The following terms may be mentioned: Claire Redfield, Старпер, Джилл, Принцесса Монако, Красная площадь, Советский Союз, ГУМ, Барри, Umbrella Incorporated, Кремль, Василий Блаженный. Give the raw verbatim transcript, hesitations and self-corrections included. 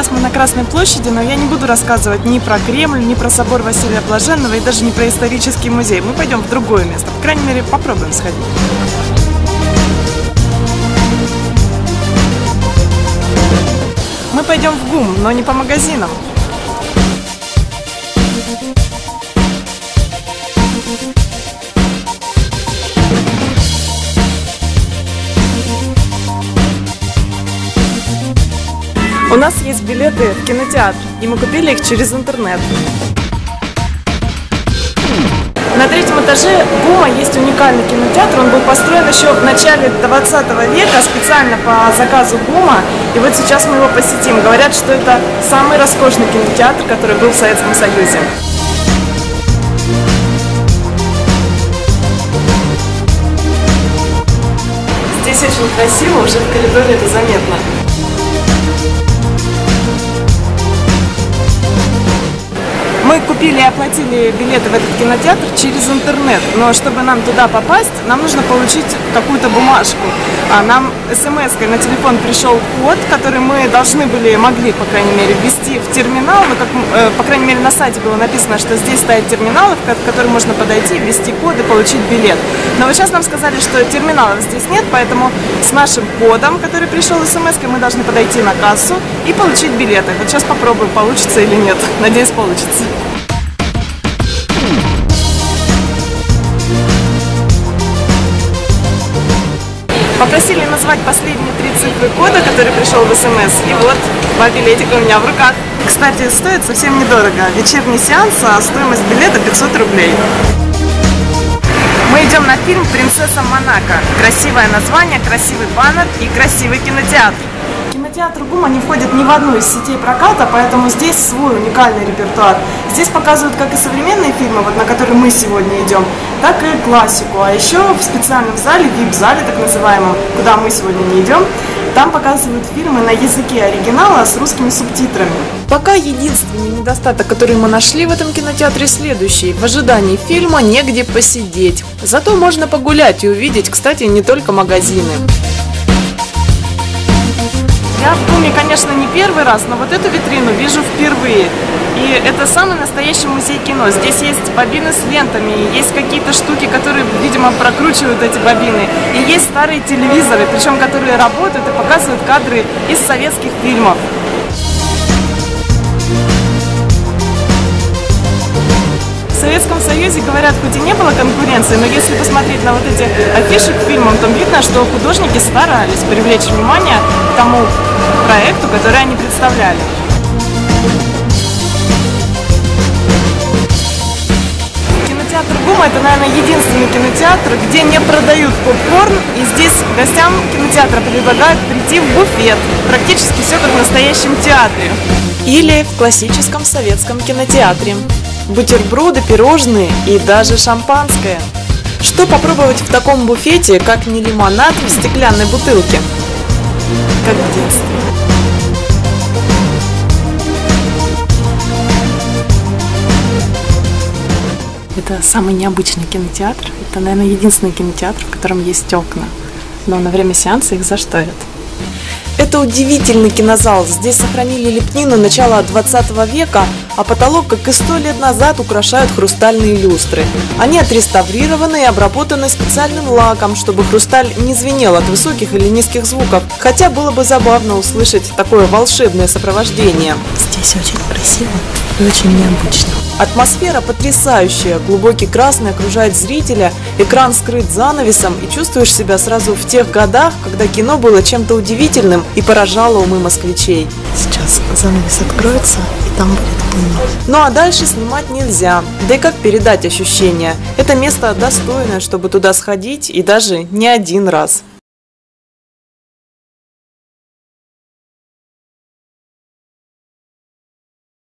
сейчас мы на Красной площади, но я не буду рассказывать ни про Кремль, ни про собор Василия Блаженного и даже не про исторический музей. Мы пойдем в другое место, по крайней мере, попробуем сходить. Мы пойдем в ГУМ, но не по магазинам. У нас есть билеты в кинотеатр, и мы купили их через интернет. На третьем этаже ГУМа есть уникальный кинотеатр. Он был построен еще в начале двадцатого века специально по заказу ГУМа. И вот сейчас мы его посетим. Говорят, что это самый роскошный кинотеатр, который был в Советском Союзе. Здесь очень красиво, уже в коридоре это заметно. Мы купили и оплатили билеты в этот кинотеатр через интернет, но чтобы нам туда попасть, нам нужно получить какую-то бумажку. А нам смс-кой на телефон пришел код, который мы должны были, могли, по крайней мере, ввести в терминал. Но, как, э, по крайней мере, на сайте было написано, что здесь стоят терминалы, в которые можно подойти, ввести код и получить билет. Но вот сейчас нам сказали, что терминалов здесь нет, поэтому с нашим кодом, который пришел смс-кой, мы должны подойти на кассу и получить билеты. Вот сейчас попробуем, получится или нет. Надеюсь, получится. Попросили назвать последние три цифры кода, который пришел в смс, и вот два билетика у меня в руках. Кстати, стоит совсем недорого. Вечерний сеанс, а стоимость билета пятьсот рублей. Мы идем на фильм «Принцесса Монако». Красивое название, красивый баннер и красивый кинотеатр. Кинотеатр ГУМа не входит ни в одну из сетей проката, поэтому здесь свой уникальный репертуар. Здесь показывают как и современные фильмы, вот на которые мы сегодня идем, так и классику. А еще в специальном зале, ви ай пи-зале так называемом, куда мы сегодня не идем, там показывают фильмы на языке оригинала с русскими субтитрами. Пока единственный недостаток, который мы нашли в этом кинотеатре, следующий. В ожидании фильма негде посидеть. Зато можно погулять и увидеть, кстати, не только магазины. Я в ГУМе, конечно, не первый раз, но вот эту витрину вижу впервые. И это самый настоящий музей кино. Здесь есть бобины с лентами, есть какие-то штуки, которые, видимо, прокручивают эти бобины. И есть старые телевизоры, причем которые работают и показывают кадры из советских фильмов. В Советском Союзе, говорят, хоть и не было конкуренции, но если посмотреть на вот эти афиши к фильмам, то видно, что художники старались привлечь внимание к тому проекту, который они представляли. Кинотеатр ГУМа – это, наверное, единственный кинотеатр, где не продают попкорн, и здесь гостям кинотеатра предлагают прийти в буфет. Практически все как в настоящем театре. Или в классическом советском кинотеатре. Бутерброды, пирожные и даже шампанское. Что попробовать в таком буфете, как не лимонад в стеклянной бутылке? Как в детстве. Это самый необычный кинотеатр. Это, наверное, единственный кинотеатр, в котором есть окна. Но на время сеанса их зашторят. Это удивительный кинозал. Здесь сохранили лепнину начала двадцатого века, а потолок, как и сто лет назад, украшают хрустальные люстры. Они отреставрированы и обработаны специальным лаком, чтобы хрусталь не звенел от высоких или низких звуков. Хотя было бы забавно услышать такое волшебное сопровождение. Здесь очень красиво и очень необычно. Атмосфера потрясающая. Глубокий красный окружает зрителя, экран скрыт занавесом, и чувствуешь себя сразу в тех годах, когда кино было чем-то удивительным и поражало умы москвичей. Сейчас занавес откроется, и там будет пыльно. Ну а дальше снимать нельзя. Да и как передать ощущения? Это место достойное, чтобы туда сходить, и даже не один раз.